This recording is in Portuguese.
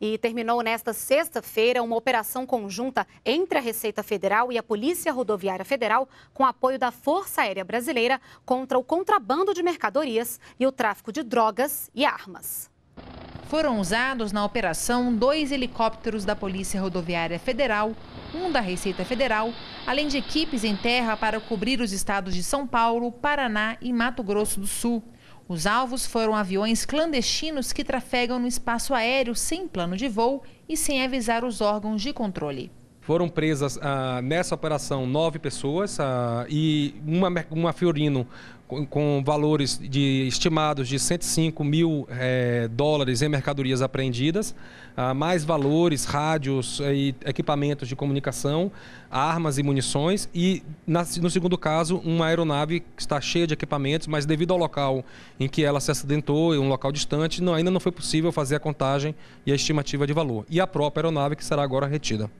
e terminou nesta sexta-feira uma operação conjunta entre a Receita Federal e a Polícia Rodoviária Federal, com apoio da Força Aérea Brasileira, contra o contrabando de mercadorias e o tráfico de drogas e armas. Foram usados na operação 2 helicópteros da Polícia Rodoviária Federal, um da Receita Federal, além de equipes em terra para cobrir os estados de São Paulo, Paraná e Mato Grosso do Sul. Os alvos foram aviões clandestinos que trafegam no espaço aéreo sem plano de voo e sem avisar os órgãos de controle. Foram presas nessa operação 9 pessoas e uma Fiorino com valores estimados de 105 mil dólares em mercadorias apreendidas, mais valores, rádios e equipamentos de comunicação, armas e munições. E, no segundo caso, uma aeronave que está cheia de equipamentos, mas devido ao local em que ela se acidentou, um local distante, ainda não foi possível fazer a contagem e a estimativa de valor. E a própria aeronave que será agora retida.